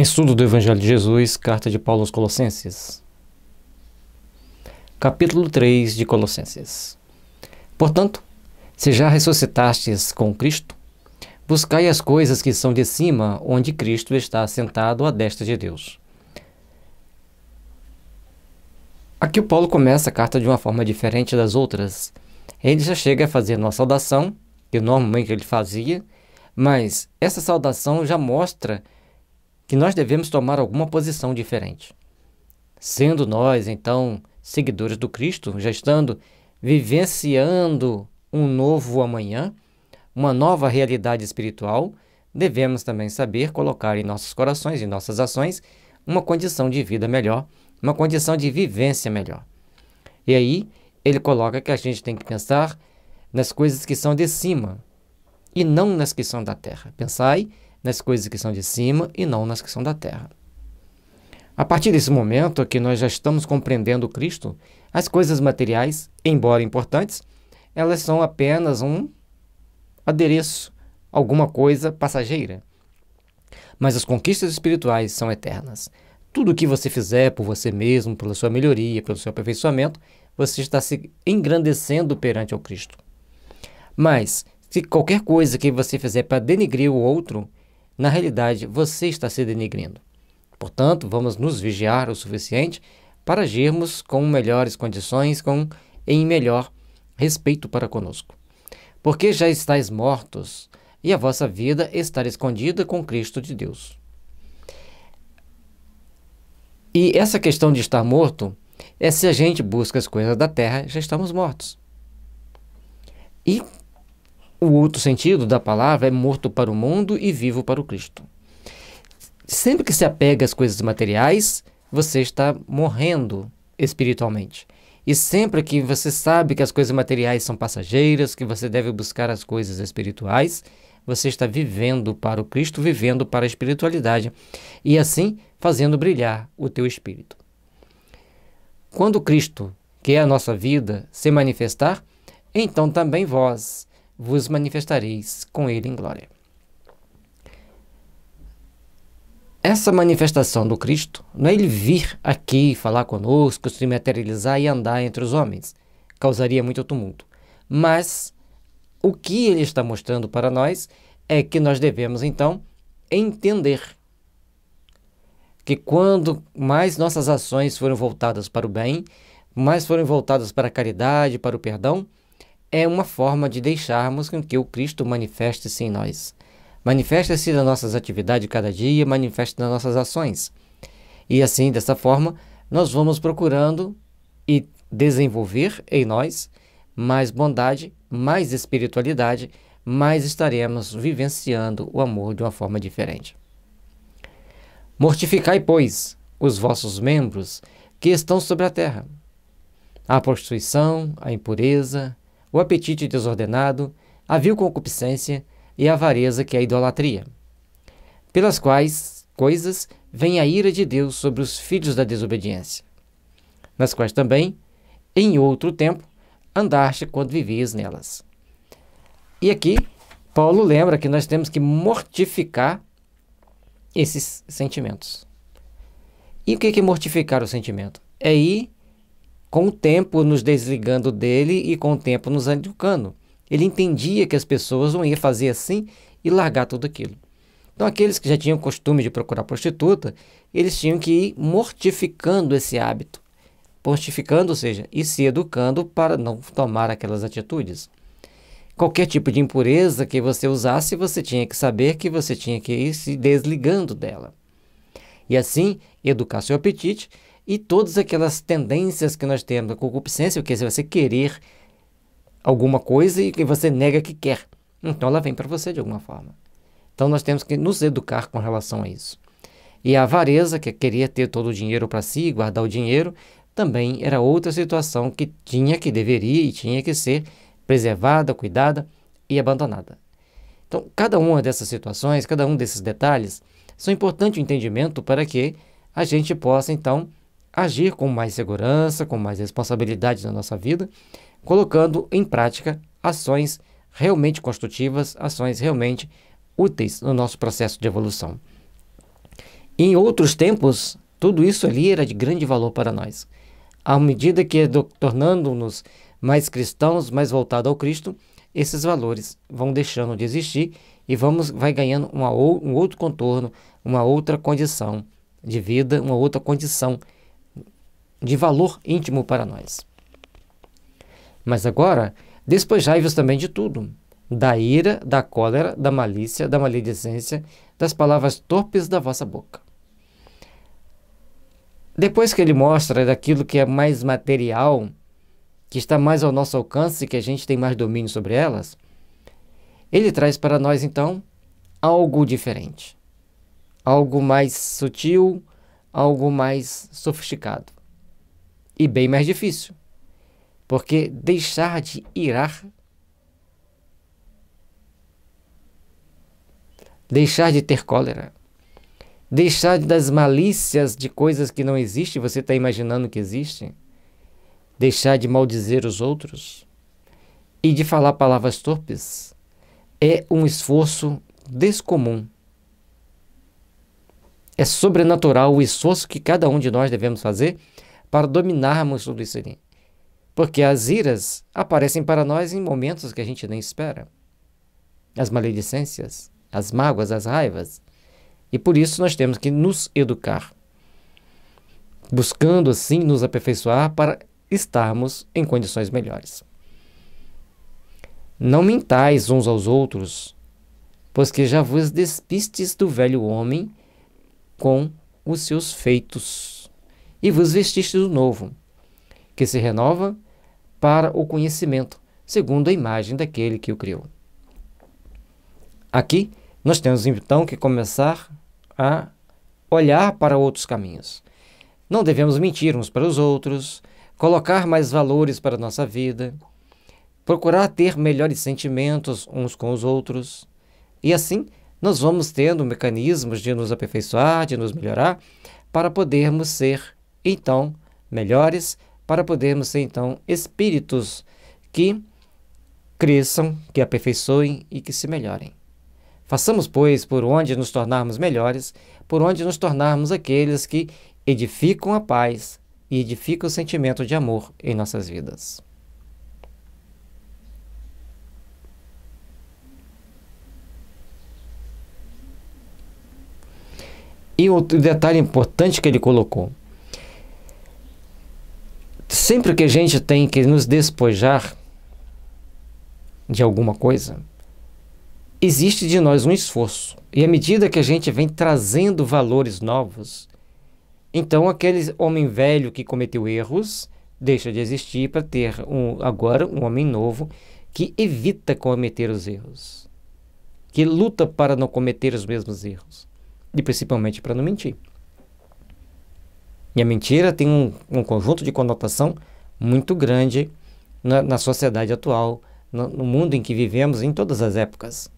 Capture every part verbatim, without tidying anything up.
Estudo do Evangelho de Jesus, carta de Paulo aos Colossenses. Capítulo três de Colossenses. Portanto, se já ressuscitastes com Cristo, buscai as coisas que são de cima, onde Cristo está assentado à destra de Deus. Aqui o Paulo começa a carta de uma forma diferente das outras. Ele já chega a fazer uma saudação, que normalmente ele fazia, mas essa saudação já mostra que nós devemos tomar alguma posição diferente. Sendo nós, então, seguidores do Cristo, já estando vivenciando um novo amanhã, uma nova realidade espiritual, devemos também saber colocar em nossos corações e nossas ações uma condição de vida melhor, uma condição de vivência melhor. E aí, ele coloca que a gente tem que pensar nas coisas que são de cima e não nas que são da terra. Pensai nas coisas que são de cima e não nas que são da terra. A partir desse momento que nós já estamos compreendendo Cristo, as coisas materiais, embora importantes, elas são apenas um adereço, alguma coisa passageira. Mas as conquistas espirituais são eternas. Tudo o que você fizer por você mesmo, pela sua melhoria, pelo seu aperfeiçoamento, você está se engrandecendo perante o Cristo. Mas, se qualquer coisa que você fizer para denigrir o outro, na realidade, você está se denigrindo. Portanto, vamos nos vigiar o suficiente para agirmos com melhores condições, com em melhor respeito para conosco. Porque já estáis mortos e a vossa vida está escondida com Cristo de Deus. E essa questão de estar morto é se a gente busca as coisas da terra, já estamos mortos. E o outro sentido da palavra é morto para o mundo e vivo para o Cristo. Sempre que se apega às coisas materiais, você está morrendo espiritualmente. E sempre que você sabe que as coisas materiais são passageiras, que você deve buscar as coisas espirituais, você está vivendo para o Cristo, vivendo para a espiritualidade e assim fazendo brilhar o teu espírito. Quando Cristo, que é a nossa vida, se manifestar, então também vós vos manifestareis com Ele em glória. Essa manifestação do Cristo não é Ele vir aqui falar conosco, se materializar e andar entre os homens. Causaria muito tumulto. Mas o que Ele está mostrando para nós é que nós devemos, então, entender que quando mais nossas ações foram voltadas para o bem, mais foram voltadas para a caridade, para o perdão, é uma forma de deixarmos com que o Cristo manifeste-se em nós. Manifesta-se nas nossas atividades de cada dia, manifesta nas nossas ações. E assim, dessa forma, nós vamos procurando e desenvolver em nós mais bondade, mais espiritualidade, mais estaremos vivenciando o amor de uma forma diferente. Mortificai, pois, os vossos membros que estão sobre a terra: a prostituição, a impureza, o apetite desordenado, a vil concupiscência, e a avareza, que é a idolatria, pelas quais coisas vem a ira de Deus sobre os filhos da desobediência, nas quais também, em outro tempo, andaste quando vivias nelas. E aqui, Paulo lembra que nós temos que mortificar esses sentimentos. E o que é mortificar o sentimento? É ir com o tempo nos desligando dele e com o tempo nos educando. Ele entendia que as pessoas não iam fazer assim e largar tudo aquilo. Então, aqueles que já tinham costume de procurar prostituta, eles tinham que ir mortificando esse hábito. Mortificando, ou seja, e se educando para não tomar aquelas atitudes. Qualquer tipo de impureza que você usasse, você tinha que saber que você tinha que ir se desligando dela. E assim, educar seu apetite e todas aquelas tendências que nós temos, a concupiscência, o que é você querer alguma coisa e que você nega que quer. Então, ela vem para você de alguma forma. Então, nós temos que nos educar com relação a isso. E a avareza, que queria ter todo o dinheiro para si, guardar o dinheiro, também era outra situação que tinha, que deveria e tinha que ser preservada, cuidada e abandonada. Então, cada uma dessas situações, cada um desses detalhes, são importantes o entendimento para que a gente possa, então, agir com mais segurança, com mais responsabilidade na nossa vida, colocando em prática ações realmente construtivas, ações realmente úteis no nosso processo de evolução. Em outros tempos, tudo isso ali era de grande valor para nós. À medida que tornando-nos mais cristãos, mais voltados ao Cristo, esses valores vão deixando de existir e vamos, vai ganhando uma ou, um outro contorno, uma outra condição de vida, uma outra condição de valor íntimo para nós. Mas agora, despojai-vos também de tudo, da ira, da cólera, da malícia, da maledicência, das palavras torpes da vossa boca. Depois que ele mostra daquilo que é mais material, que está mais ao nosso alcance, que a gente tem mais domínio sobre elas, ele traz para nós, então, algo diferente. Algo mais sutil, algo mais sofisticado. E bem mais difícil. Porque deixar de irar, deixar de ter cólera, deixar das malícias de coisas que não existem, você está imaginando que existem, deixar de maldizer os outros e de falar palavras torpes é um esforço descomum. É sobrenatural o esforço que cada um de nós devemos fazer para dominarmos tudo isso ali. Porque as iras aparecem para nós em momentos que a gente nem espera. As maledicências, as mágoas, as raivas. E por isso nós temos que nos educar, buscando assim nos aperfeiçoar para estarmos em condições melhores. Não mintais uns aos outros, pois que já vos despistes do velho homem com os seus feitos, e vos vestistes do novo, que se renova para o conhecimento, segundo a imagem daquele que o criou. Aqui nós temos então que começar a olhar para outros caminhos. Não devemos mentir uns para os outros, colocar mais valores para a nossa vida, procurar ter melhores sentimentos uns com os outros. E assim, nós vamos tendo mecanismos de nos aperfeiçoar, de nos melhorar, para podermos ser, então, melhores, para podermos ser, então, espíritos que cresçam, que aperfeiçoem e que se melhorem. Façamos, pois, por onde nos tornarmos melhores, por onde nos tornarmos aqueles que edificam a paz e edificam o sentimento de amor em nossas vidas. E outro detalhe importante que ele colocou. Sempre que a gente tem que nos despojar de alguma coisa, existe de nós um esforço. E à medida que a gente vem trazendo valores novos, então aquele homem velho que cometeu erros deixa de existir para ter um, agora um homem novo que evita cometer os erros, que luta para não cometer os mesmos erros, e principalmente para não mentir. E a mentira tem um, um conjunto de conotação muito grande na, na sociedade atual, no, no mundo em que vivemos, em todas as épocas.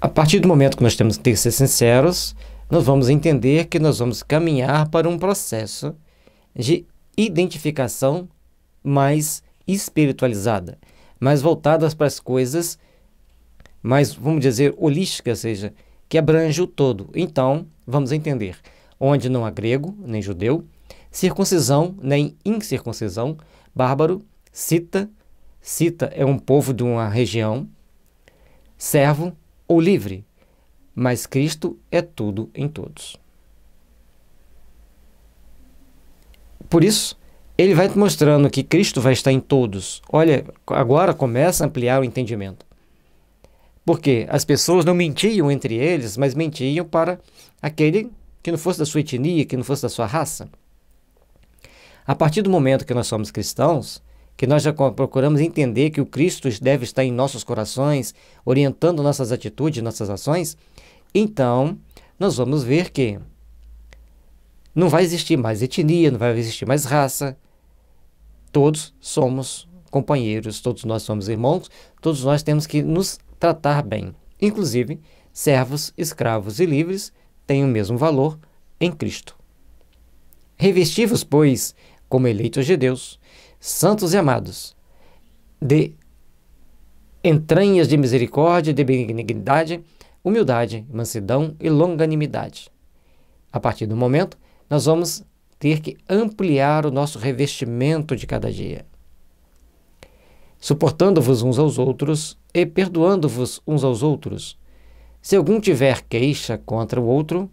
A partir do momento que nós temos que ser sinceros, nós vamos entender que nós vamos caminhar para um processo de identificação mais espiritualizada, mais voltadas para as coisas, mais, vamos dizer, holística, ou seja, que abrange o todo. Então, vamos entender onde não há grego, nem judeu, circuncisão, nem incircuncisão, bárbaro, cita, cita é um povo de uma região, servo ou livre, mas Cristo é tudo em todos. Por isso, ele vai te mostrando que Cristo vai estar em todos. Olha, agora começa a ampliar o entendimento. Porque as pessoas não mentiam entre eles, mas mentiam para aquele que não fosse da sua etnia, que não fosse da sua raça. A partir do momento que nós somos cristãos, que nós já procuramos entender que o Cristo deve estar em nossos corações, orientando nossas atitudes, nossas ações, então nós vamos ver que não vai existir mais etnia, não vai existir mais raça. Todos somos companheiros, todos nós somos irmãos, todos nós temos que nos tratar bem. Inclusive, servos, escravos e livres têm o mesmo valor em Cristo. Revesti-vos, pois, como eleitos de Deus, santos e amados, de entranhas de misericórdia, de benignidade, humildade, mansidão e longanimidade. A partir do momento, nós vamos ter que ampliar o nosso revestimento de cada dia. Suportando-vos uns aos outros e perdoando-vos uns aos outros. Se algum tiver queixa contra o outro,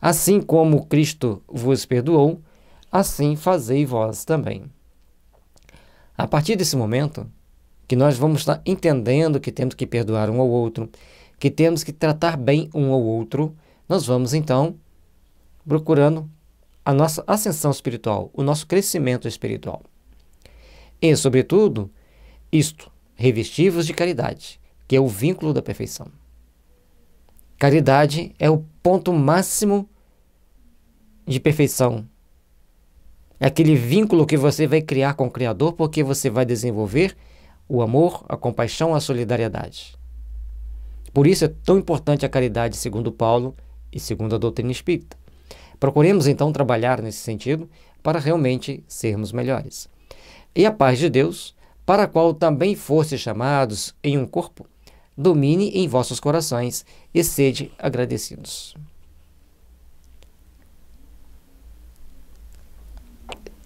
assim como Cristo vos perdoou, assim fazei vós também. A partir desse momento, que nós vamos estar entendendo que temos que perdoar um ao outro, que temos que tratar bem um ao outro, nós vamos, então, procurando a nossa ascensão espiritual, o nosso crescimento espiritual. E, sobretudo, isto, revesti-vos de caridade, que é o vínculo da perfeição. Caridade é o ponto máximo de perfeição. É aquele vínculo que você vai criar com o Criador, porque você vai desenvolver o amor, a compaixão, a solidariedade. Por isso é tão importante a caridade, segundo Paulo e segundo a doutrina espírita. Procuremos, então, trabalhar nesse sentido para realmente sermos melhores. E a paz de Deus, para a qual também foste chamados em um corpo, domine em vossos corações e sede agradecidos.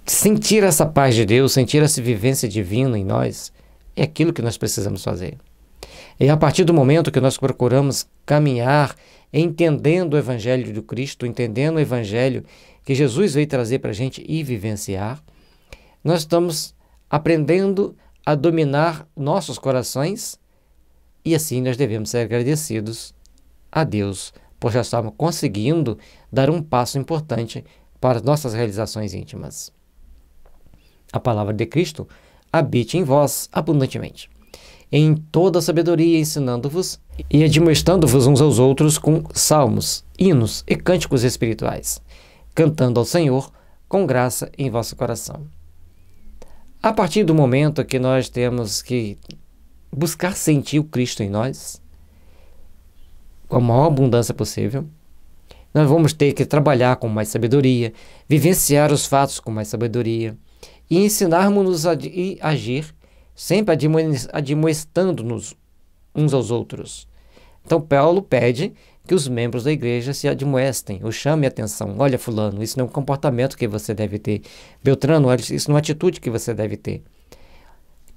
Sentir essa paz de Deus, sentir essa vivência divina em nós, é aquilo que nós precisamos fazer. E a partir do momento que nós procuramos caminhar, entendendo o Evangelho do Cristo, entendendo o Evangelho que Jesus veio trazer para a gente e vivenciar, nós estamos aprendendo a dominar nossos corações e assim nós devemos ser agradecidos a Deus, por já estarmos conseguindo dar um passo importante para as nossas realizações íntimas. A palavra de Cristo habite em vós abundantemente, em toda a sabedoria, ensinando-vos e admoestando-vos uns aos outros com salmos, hinos e cânticos espirituais, cantando ao Senhor com graça em vosso coração. A partir do momento que nós temos que buscar sentir o Cristo em nós, com a maior abundância possível, nós vamos ter que trabalhar com mais sabedoria, vivenciar os fatos com mais sabedoria e ensinarmos-nos a agir, sempre admoestando-nos uns aos outros. Então, Paulo pede que os membros da igreja se admoestem, ou chamem a atenção. Olha, fulano, isso não é um comportamento que você deve ter. Beltrano, olha, isso não é uma atitude que você deve ter.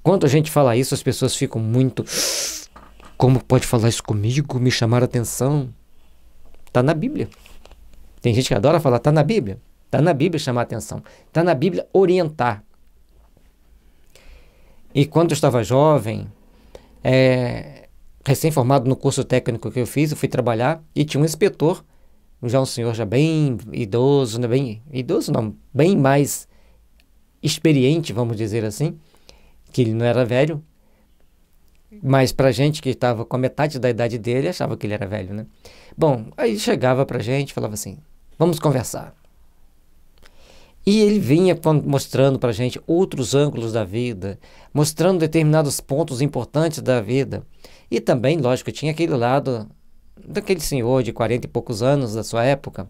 Quando a gente fala isso, as pessoas ficam muito... Como pode falar isso comigo? Me chamar a atenção? Está na Bíblia. Tem gente que adora falar, está na Bíblia. Está na Bíblia chamar a atenção. Está na Bíblia orientar. E quando eu estava jovem, é, recém-formado no curso técnico que eu fiz, eu fui trabalhar e tinha um inspetor, já um senhor já bem idoso, né? bem idoso não, bem mais experiente, vamos dizer assim, que ele não era velho, mas para gente que estava com a metade da idade dele, achava que ele era velho, né? Bom, aí chegava para gente e falava assim, vamos conversar. E ele vinha mostrando para a gente outros ângulos da vida, mostrando determinados pontos importantes da vida. E também, lógico, tinha aquele lado daquele senhor de quarenta e poucos anos da sua época,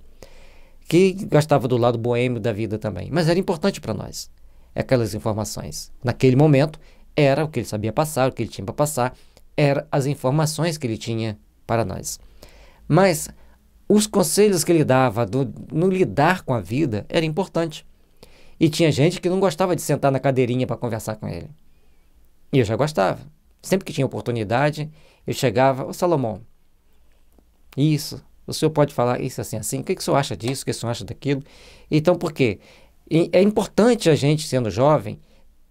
que gastava do lado boêmio da vida também. Mas era importante para nós, aquelas informações. Naquele momento, era o que ele sabia passar, o que ele tinha para passar, eram as informações que ele tinha para nós. Mas os conselhos que ele dava do, no lidar com a vida era importante. E tinha gente que não gostava de sentar na cadeirinha para conversar com ele. E eu já gostava. Sempre que tinha oportunidade, eu chegava, ô Salomão, isso, o senhor pode falar isso assim, assim, o que, que o senhor acha disso, o que o senhor acha daquilo? Então, por quê? E é importante a gente, sendo jovem,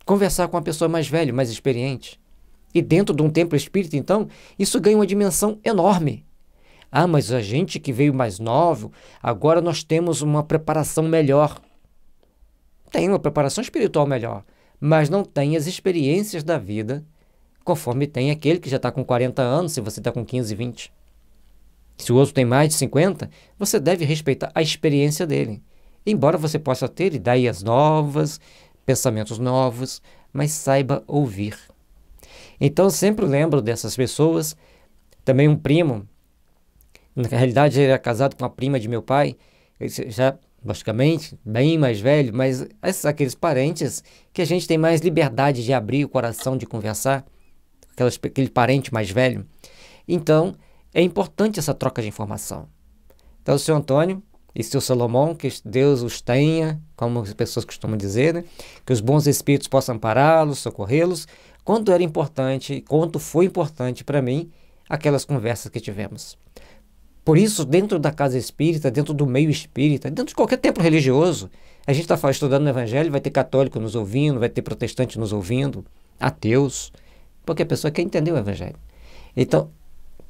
conversar com uma pessoa mais velha, mais experiente. E dentro de um templo espírita, então, isso ganha uma dimensão enorme. Ah, mas a gente que veio mais novo, agora nós temos uma preparação melhor. Tem uma preparação espiritual melhor, mas não tem as experiências da vida conforme tem aquele que já está com quarenta anos, se você está com quinze, vinte. Se o outro tem mais de cinquenta, você deve respeitar a experiência dele. Embora você possa ter ideias novas, pensamentos novos, mas saiba ouvir. Então, eu sempre lembro dessas pessoas, também um primo... Na realidade, ele era casado com a prima de meu pai, já, logicamente, bem mais velho, mas esses, aqueles parentes que a gente tem mais liberdade de abrir o coração, de conversar, aquelas, aquele parente mais velho. Então, É importante essa troca de informação. Então, o senhor Antônio e o senhor Salomão, que Deus os tenha, como as pessoas costumam dizer, né? Que os bons espíritos possam ampará-los, socorrê-los. Quanto era importante, quanto foi importante para mim aquelas conversas que tivemos. Por isso, dentro da casa espírita, dentro do meio espírita, dentro de qualquer templo religioso, a gente está estudando o evangelho, vai ter católico nos ouvindo, vai ter protestante nos ouvindo, ateus, porque a pessoa quer entender o evangelho. Então,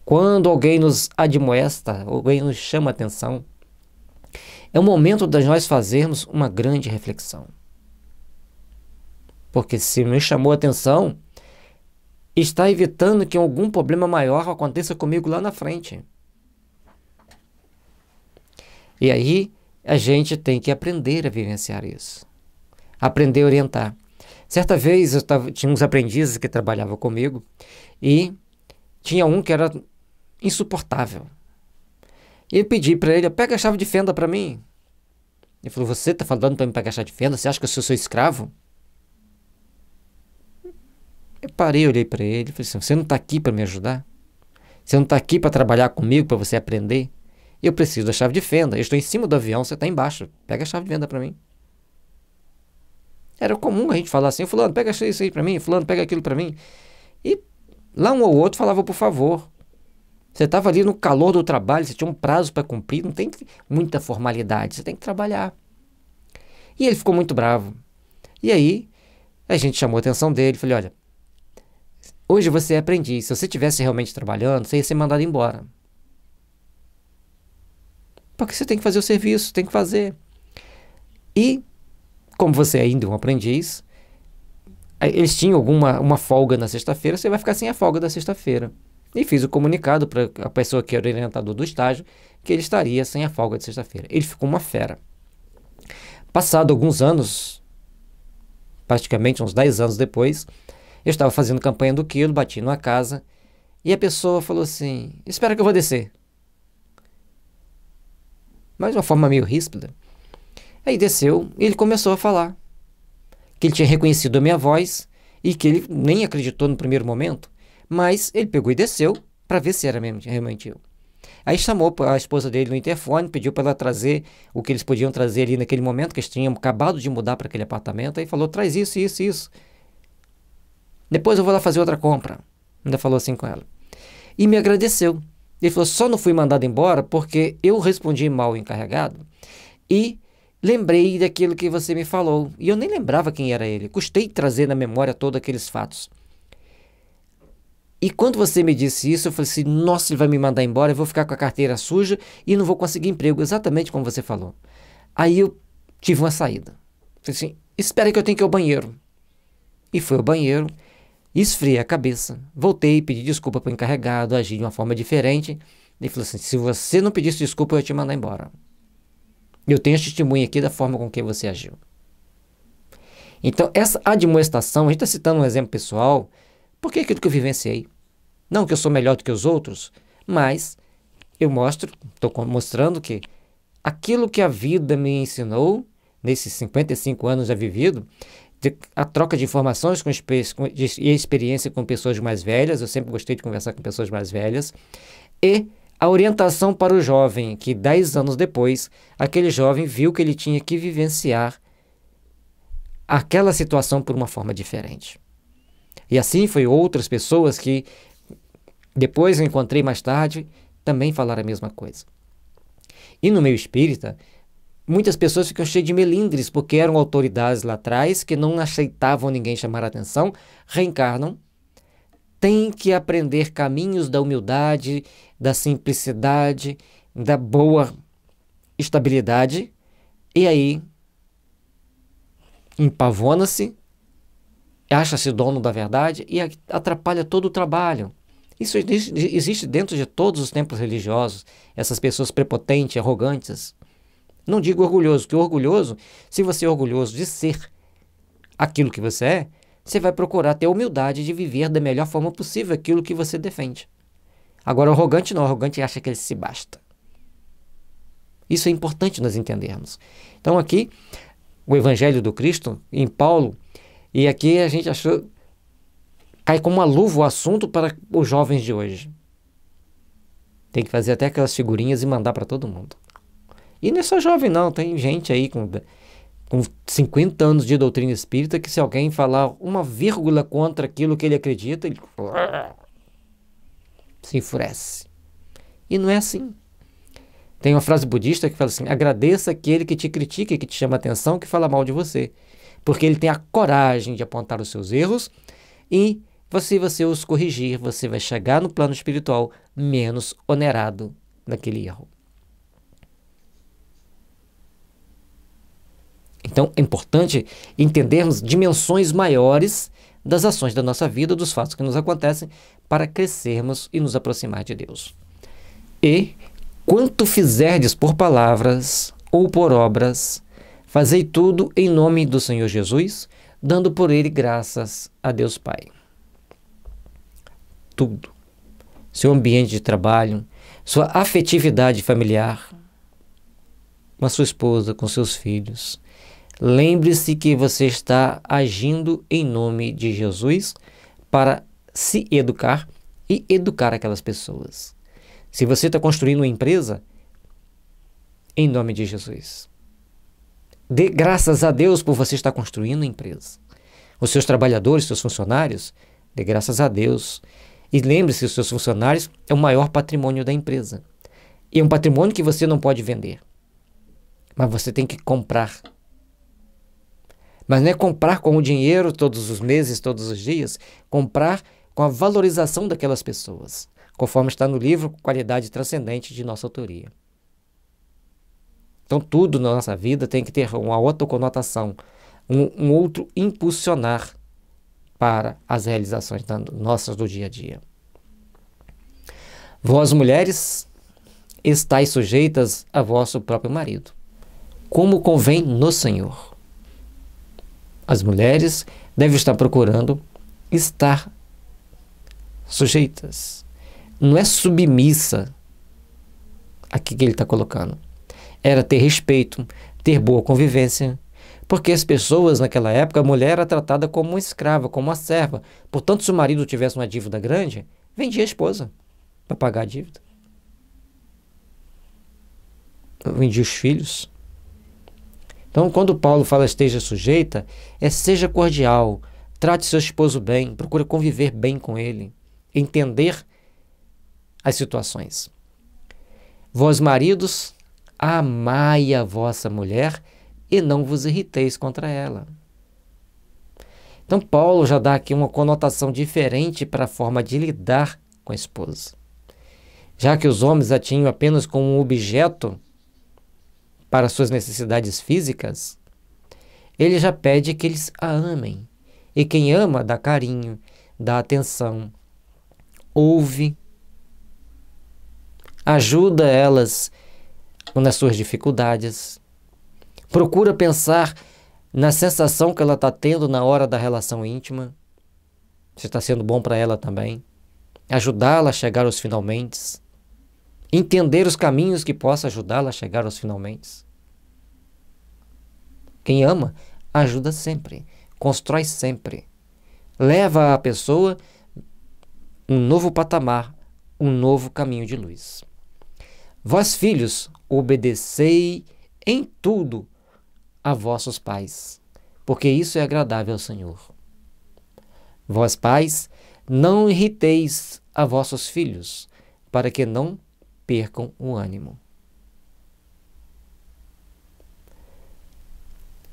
quando alguém nos admoesta, alguém nos chama a atenção, é o momento de nós fazermos uma grande reflexão. Porque se me chamou a atenção, está evitando que algum problema maior aconteça comigo lá na frente. E aí, a gente tem que aprender a vivenciar isso. Aprender a orientar. Certa vez, eu tava, tinha uns aprendizes que trabalhavam comigo e tinha um que era insuportável. E eu pedi para ele, pega a chave de fenda para mim. Ele falou, você está falando para me pegar a chave de fenda? Você acha que eu sou seu escravo? Eu parei, olhei para ele e falei assim, você não está aqui para me ajudar? Você não está aqui para trabalhar comigo, para você aprender? Eu preciso da chave de fenda. Eu estou em cima do avião, você está embaixo. Pega a chave de fenda para mim. Era comum a gente falar assim, fulano, pega isso aí para mim, fulano, pega aquilo para mim. E lá um ou outro falava, por favor. Você estava ali no calor do trabalho, você tinha um prazo para cumprir, não tem muita formalidade, você tem que trabalhar. E ele ficou muito bravo. E aí, a gente chamou a atenção dele, falei, olha, hoje você é aprendiz, se você estivesse realmente trabalhando, você ia ser mandado embora. Porque você tem que fazer o serviço, tem que fazer. E, como você é ainda um aprendiz, eles tinham alguma uma folga na sexta-feira, você vai ficar sem a folga da sexta-feira. E fiz o comunicado para a pessoa que era o orientador do estágio, que ele estaria sem a folga de sexta-feira. Ele ficou uma fera. Passado alguns anos, praticamente uns dez anos depois, eu estava fazendo campanha do quilo, bati numa casa, e a pessoa falou assim, espera que eu vou descer. Mas de uma forma meio ríspida. Aí desceu e ele começou a falar que ele tinha reconhecido a minha voz e que ele nem acreditou no primeiro momento, mas ele pegou e desceu para ver se era mesmo, realmente eu. Aí chamou a esposa dele no interfone, pediu para ela trazer o que eles podiam trazer ali naquele momento, que eles tinham acabado de mudar para aquele apartamento, aí falou, traz isso, isso, isso. Depois eu vou lá fazer outra compra. Ainda falou assim com ela. E me agradeceu. Ele falou, só não fui mandado embora porque eu respondi mal o encarregado e lembrei daquilo que você me falou. E eu nem lembrava quem era ele. Custei trazer na memória todos aqueles fatos. E quando você me disse isso, eu falei assim, nossa, ele vai me mandar embora, eu vou ficar com a carteira suja e não vou conseguir emprego, exatamente como você falou. Aí eu tive uma saída. Falei assim, espera que eu tenho que ir ao banheiro. E fui ao banheiro. Esfriei a cabeça, voltei, pedi desculpa para o encarregado, agi de uma forma diferente. Ele falou assim, se você não pedisse desculpa, eu ia te mandar embora. Eu tenho este testemunho aqui da forma com que você agiu. Então, essa admoestação, a gente está citando um exemplo pessoal, porque é aquilo que eu vivenciei. Não que eu sou melhor do que os outros, mas eu mostro, estou mostrando que aquilo que a vida me ensinou, nesses cinquenta e cinco anos já vivido, a troca de informações com, e experiência com pessoas mais velhas, eu sempre gostei de conversar com pessoas mais velhas, e a orientação para o jovem, que dez anos depois, aquele jovem viu que ele tinha que vivenciar aquela situação por uma forma diferente. E assim foi outras pessoas que, depois eu encontrei mais tarde, também falaram a mesma coisa. E no meio espírita, muitas pessoas ficam cheias de melindres, porque eram autoridades lá atrás que não aceitavam ninguém chamar a atenção, reencarnam, têm que aprender caminhos da humildade, da simplicidade, da boa estabilidade, e aí empavona-se, acha-se dono da verdade e atrapalha todo o trabalho. Isso existe dentro de todos os templos religiosos, essas pessoas prepotentes, arrogantes. Não digo orgulhoso, porque orgulhoso, se você é orgulhoso de ser aquilo que você é, você vai procurar ter a humildade de viver da melhor forma possível aquilo que você defende. Agora, arrogante não, arrogante acha que ele se basta. Isso é importante nós entendermos. Então aqui, o Evangelho do Cristo, em Paulo, e aqui a gente achou, cai como uma luva o assunto para os jovens de hoje. Tem que fazer até aquelas figurinhas e mandar para todo mundo. E não é só jovem, não. Tem gente aí com, com cinquenta anos de doutrina espírita que, se alguém falar uma vírgula contra aquilo que ele acredita, ele se enfurece. E não é assim. Tem uma frase budista que fala assim: agradeça aquele que te critica, que te chama a atenção, que fala mal de você, porque ele tem a coragem de apontar os seus erros e, se você, você os corrigir, você vai chegar no plano espiritual menos onerado naquele erro. Então, é importante entendermos dimensões maiores das ações da nossa vida, dos fatos que nos acontecem, para crescermos e nos aproximar de Deus. E quanto fizerdes por palavras ou por obras, fazei tudo em nome do Senhor Jesus, dando por ele graças a Deus Pai. Tudo. Seu ambiente de trabalho, sua afetividade familiar, com a sua esposa, com seus filhos. Lembre-se que você está agindo em nome de Jesus para se educar e educar aquelas pessoas. Se você está construindo uma empresa, em nome de Jesus. Dê graças a Deus por você estar construindo uma empresa. Os seus trabalhadores, seus funcionários, dê graças a Deus. E lembre-se que os seus funcionários é o maior patrimônio da empresa. E é um patrimônio que você não pode vender. Mas você tem que comprar. Mas não é comprar com o dinheiro todos os meses, todos os dias. Comprar com a valorização daquelas pessoas, conforme está no livro Qualidade Transcendente, de nossa autoria. Então, tudo na nossa vida tem que ter uma outra conotação, um, um outro impulsionar para as realizações nossas do dia a dia. Vós, mulheres, estáis sujeitas a vosso próprio marido, como convém no Senhor. As mulheres devem estar procurando estar sujeitas. Não é submissa aqui que ele está colocando. Era ter respeito, ter boa convivência. Porque as pessoas naquela época, a mulher era tratada como uma escrava, como uma serva. Portanto, se o marido tivesse uma dívida grande, vendia a esposa para pagar a dívida. Vendia os filhos. Então, quando Paulo fala esteja sujeita, é seja cordial, trate seu esposo bem, procure conviver bem com ele, entender as situações. Vós, maridos, amai a vossa mulher e não vos irriteis contra ela. Então, Paulo já dá aqui uma conotação diferente para a forma de lidar com a esposa. Já que os homens a tinham apenas como um objeto para suas necessidades físicas, ele já pede que eles a amem. E quem ama dá carinho, dá atenção, ouve, ajuda elas nas suas dificuldades, procura pensar na sensação que ela está tendo na hora da relação íntima, se está sendo bom para ela também, ajudá-la a chegar aos finalmente, entender os caminhos que possa ajudá-la a chegar aos finalmente. Quem ama, ajuda sempre, constrói sempre, leva a pessoa um novo patamar, um novo caminho de luz. Vós, filhos, obedecei em tudo a vossos pais, porque isso é agradável ao Senhor. Vós, pais, não irriteis a vossos filhos, para que não percam o ânimo.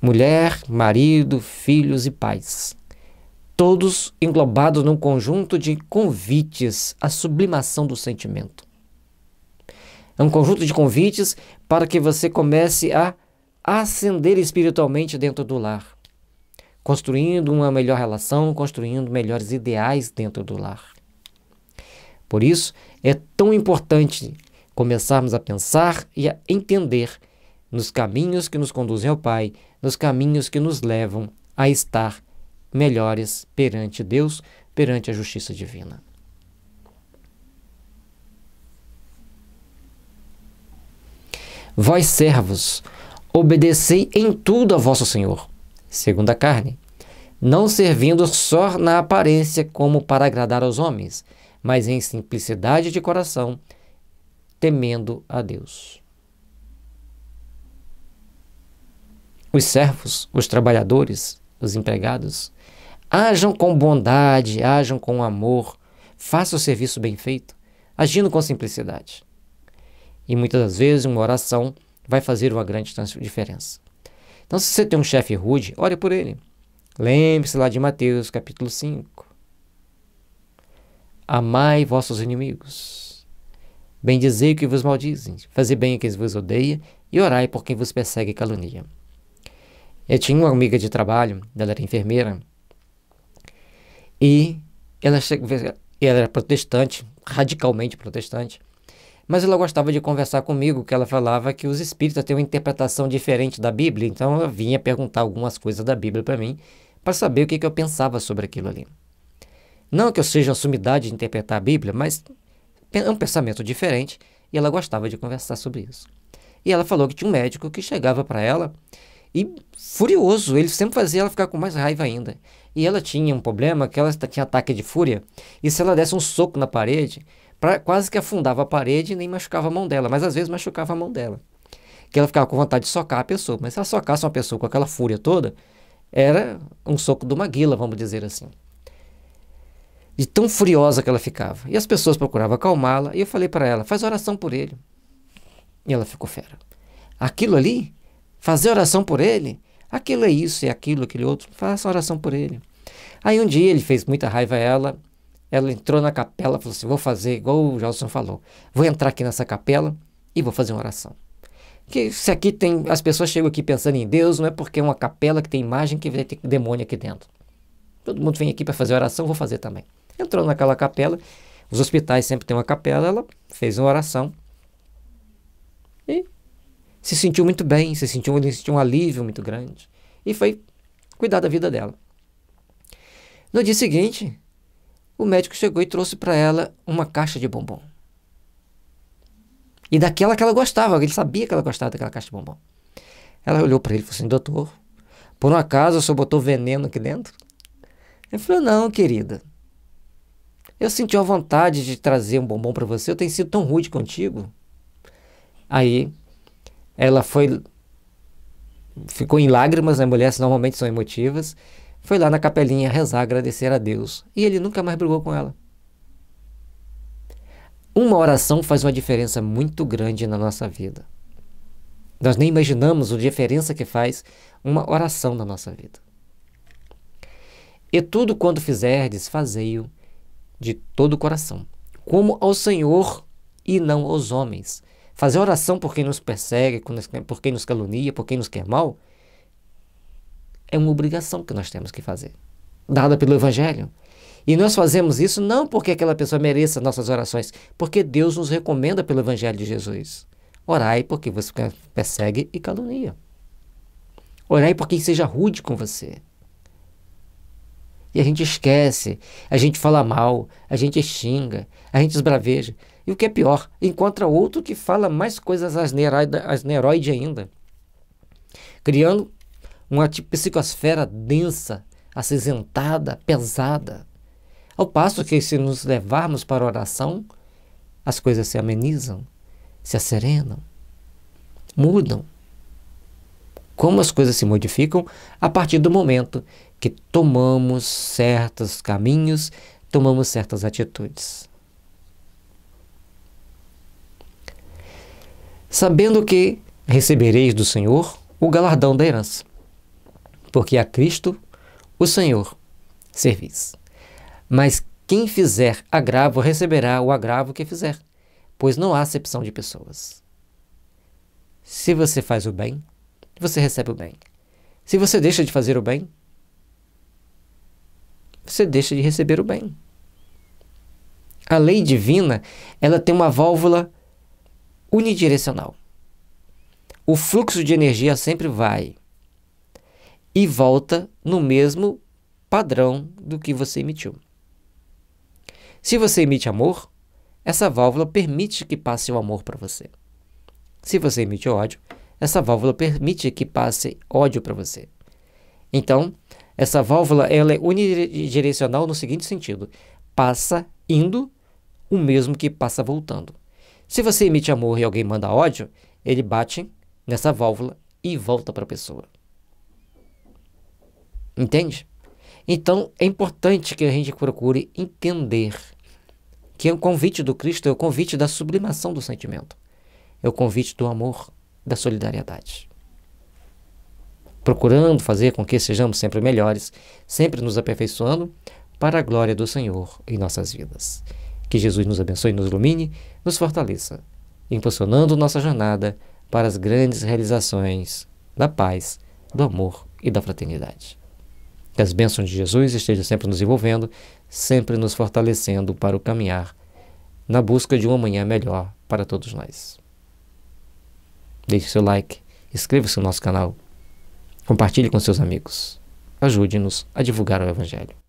Mulher, marido, filhos e pais, todos englobados num conjunto de convites à sublimação do sentimento. É um conjunto de convites para que você comece a ascender espiritualmente dentro do lar, construindo uma melhor relação, construindo melhores ideais dentro do lar. Por isso, é tão importante começarmos a pensar e a entender nos caminhos que nos conduzem ao Pai, nos caminhos que nos levam a estar melhores perante Deus, perante a justiça divina. Vós, servos, obedecei em tudo a vosso Senhor, segundo a carne, não servindo só na aparência como para agradar aos homens, mas em simplicidade de coração, temendo a Deus. Os servos, os trabalhadores, os empregados, ajam com bondade, ajam com amor, façam o serviço bem feito, agindo com simplicidade. E muitas das vezes uma oração vai fazer uma grande diferença. Então, se você tem um chefe rude, ore por ele. Lembre-se lá de Mateus, capítulo cinco. Amai vossos inimigos. Bendizei o que vos maldizem. Fazei bem a quem vos odeia e orai por quem vos persegue e calunia. Eu tinha uma amiga de trabalho, ela era enfermeira, e ela, ela era protestante, radicalmente protestante, mas ela gostava de conversar comigo, que ela falava que os espíritas têm uma interpretação diferente da Bíblia, então ela vinha perguntar algumas coisas da Bíblia para mim, para saber o que, que eu pensava sobre aquilo ali. Não que eu seja uma sumidade de interpretar a Bíblia, mas é um pensamento diferente, e ela gostava de conversar sobre isso. E ela falou que tinha um médico que chegava para ela, e furioso, ele sempre fazia ela ficar com mais raiva ainda. E ela tinha um problema, que ela tinha ataque de fúria, e se ela desse um soco na parede, pra, quase que afundava a parede e nem machucava a mão dela, mas às vezes machucava a mão dela. Que ela ficava com vontade de socar a pessoa, mas se ela socasse uma pessoa com aquela fúria toda, era um soco de uma guila, vamos dizer assim. E tão furiosa que ela ficava. E as pessoas procuravam acalmá-la, e eu falei para ela, faz oração por ele. E ela ficou fera. Aquilo ali... Fazer oração por ele? Aquilo é isso, é aquilo, aquele outro. Faça oração por ele. Aí um dia ele fez muita raiva a ela. Ela entrou na capela e falou assim, vou fazer igual o Jason falou. Vou entrar aqui nessa capela e vou fazer uma oração. Que se aqui tem... As pessoas chegam aqui pensando em Deus, não é porque é uma capela que tem imagem que vai ter demônio aqui dentro. Todo mundo vem aqui para fazer oração, vou fazer também. Entrou naquela capela. Os hospitais sempre tem uma capela. Ela fez uma oração. E... se sentiu muito bem, se sentiu, sentiu um alívio muito grande. E foi cuidar da vida dela. No dia seguinte, o médico chegou e trouxe para ela uma caixa de bombom. E daquela que ela gostava, ele sabia que ela gostava daquela caixa de bombom. Ela olhou para ele e falou assim, doutor, por um acaso o senhor botou veneno aqui dentro? Ele falou, não, querida. Eu senti a vontade de trazer um bombom para você, eu tenho sido tão rude contigo. Aí... ela foi, ficou em lágrimas, né? Mulheres normalmente são emotivas, foi lá na capelinha rezar, agradecer a Deus. E ele nunca mais brigou com ela. Uma oração faz uma diferença muito grande na nossa vida. Nós nem imaginamos a diferença que faz uma oração na nossa vida. E tudo quando fizerdes, fazei-o de todo o coração, como ao Senhor e não aos homens. Fazer oração por quem nos persegue, por quem nos calunia, por quem nos quer mal, é uma obrigação que nós temos que fazer, dada pelo Evangelho. E nós fazemos isso não porque aquela pessoa mereça nossas orações, porque Deus nos recomenda pelo Evangelho de Jesus. Orai porque você persegue e calunia. Orai por quem seja rude com você. E a gente esquece, a gente fala mal, a gente xinga, a gente esbraveja. E o que é pior, encontra outro que fala mais coisas asneroide ainda, criando uma psicosfera densa, acinzentada, pesada. Ao passo que, se nos levarmos para a oração, as coisas se amenizam, se asserenam, mudam. Como as coisas se modificam a partir do momento que tomamos certos caminhos, tomamos certas atitudes. Sabendo que recebereis do Senhor o galardão da herança, porque a Cristo, o Senhor, servis. Mas quem fizer agravo receberá o agravo que fizer, pois não há acepção de pessoas. Se você faz o bem, você recebe o bem. Se você deixa de fazer o bem, você deixa de receber o bem. A lei divina, ela tem uma válvula unidirecional. O fluxo de energia sempre vai e volta no mesmo padrão do que você emitiu. Se você emite amor, essa válvula permite que passe o amor para você. Se você emite ódio, essa válvula permite que passe ódio para você. Então, essa válvula ela é unidirecional no seguinte sentido: passa indo o mesmo que passa voltando. Se você emite amor e alguém manda ódio, ele bate nessa válvula e volta para a pessoa. Entende? Então, é importante que a gente procure entender que o convite do Cristo é o convite da sublimação do sentimento. É o convite do amor, da solidariedade. Procurando fazer com que sejamos sempre melhores, sempre nos aperfeiçoando para a glória do Senhor em nossas vidas. Que Jesus nos abençoe, nos ilumine, nos fortaleça, impulsionando nossa jornada para as grandes realizações da paz, do amor e da fraternidade. Que as bênçãos de Jesus estejam sempre nos envolvendo, sempre nos fortalecendo para o caminhar na busca de um amanhã melhor para todos nós. Deixe seu like, inscreva-se no nosso canal, compartilhe com seus amigos, ajude-nos a divulgar o Evangelho.